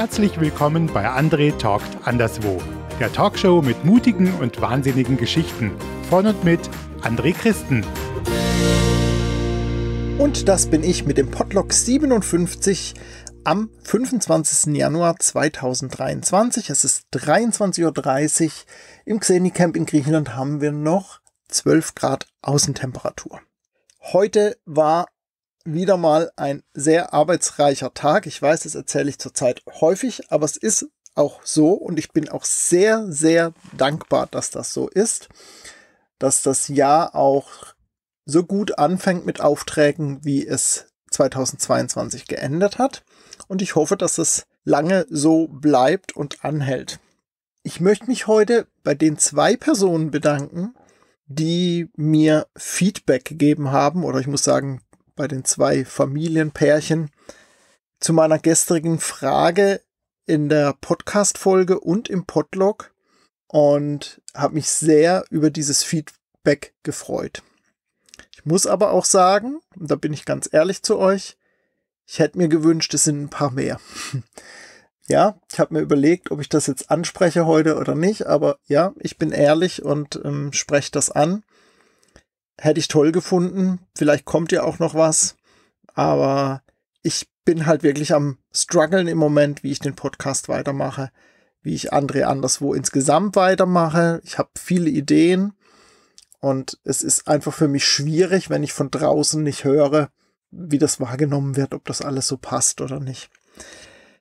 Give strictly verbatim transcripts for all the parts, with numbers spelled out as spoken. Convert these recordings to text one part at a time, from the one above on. Herzlich willkommen bei André Talkt Anderswo, der Talkshow mit mutigen und wahnsinnigen Geschichten. Von und mit André Christen. Und das bin ich mit dem Podlock siebenundfünfzig am fünfundzwanzigsten Januar zweitausenddreiundzwanzig. Es ist dreiundzwanzig Uhr dreißig. Im Xenicamp in Griechenland haben wir noch zwölf Grad Außentemperatur. Heute war wieder mal ein sehr arbeitsreicher Tag. Ich weiß, das erzähle ich zurzeit häufig, aber es ist auch so und ich bin auch sehr, sehr dankbar, dass das so ist, dass das Jahr auch so gut anfängt mit Aufträgen, wie es zweitausendzweiundzwanzig geendet hat. Und ich hoffe, dass es lange so bleibt und anhält. Ich möchte mich heute bei den zwei Personen bedanken, die mir Feedback gegeben haben, oder ich muss sagen, bei den zwei Familienpärchen zu meiner gestrigen Frage in der Podcast-Folge und im Podlog, und habe mich sehr über dieses Feedback gefreut. Ich muss aber auch sagen, und da bin ich ganz ehrlich zu euch, ich hätte mir gewünscht, es sind ein paar mehr. Ja, ich habe mir überlegt, ob ich das jetzt anspreche heute oder nicht, aber ja, ich bin ehrlich und ähm, spreche das an. Hätte ich toll gefunden. Vielleicht kommt ja auch noch was. Aber ich bin halt wirklich am struggeln im Moment, wie ich den Podcast weitermache, wie ich André Anderswo insgesamt weitermache. Ich habe viele Ideen und es ist einfach für mich schwierig, wenn ich von draußen nicht höre, wie das wahrgenommen wird, ob das alles so passt oder nicht.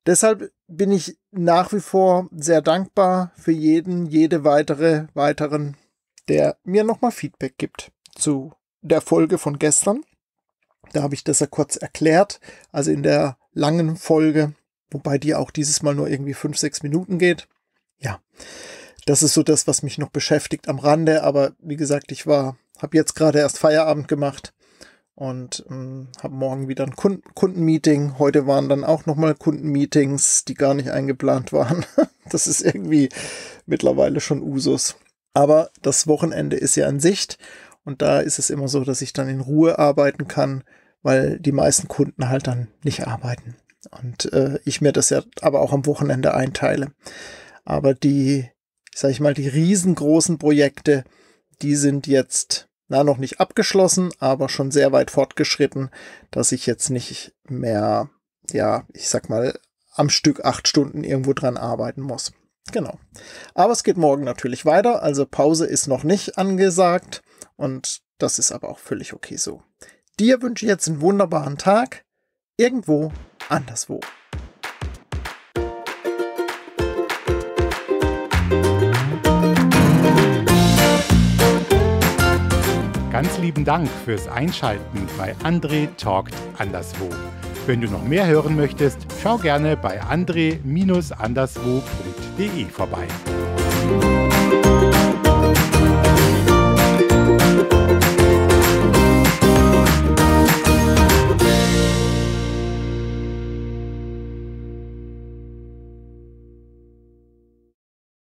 Deshalb bin ich nach wie vor sehr dankbar für jeden, jede weitere, weiteren, der mir nochmal Feedback gibt. Zu der Folge von gestern. Da habe ich das ja kurz erklärt. Also in der langen Folge, wobei die auch dieses Mal nur irgendwie fünf, sechs Minuten geht. Ja, das ist so das, was mich noch beschäftigt am Rande. Aber wie gesagt, ich war, habe jetzt gerade erst Feierabend gemacht und ähm, habe morgen wieder ein Kunden Kundenmeeting. Heute waren dann auch nochmal Kundenmeetings, die gar nicht eingeplant waren. Das ist irgendwie mittlerweile schon Usus. Aber das Wochenende ist ja in Sicht. Und da ist es immer so, dass ich dann in Ruhe arbeiten kann, weil die meisten Kunden halt dann nicht arbeiten. Und äh, ich mir das ja aber auch am Wochenende einteile. Aber die, sag ich mal, die riesengroßen Projekte, die sind jetzt, na, noch nicht abgeschlossen, aber schon sehr weit fortgeschritten, dass ich jetzt nicht mehr, ja, ich sag mal, am Stück acht Stunden irgendwo dran arbeiten muss. Genau. Aber es geht morgen natürlich weiter, also Pause ist noch nicht angesagt. Und das ist aber auch völlig okay so. Dir wünsche ich jetzt einen wunderbaren Tag. Irgendwo anderswo. Ganz lieben Dank fürs Einschalten bei André Talkt Anderswo. Wenn du noch mehr hören möchtest, schau gerne bei andre anderswo punkt de vorbei.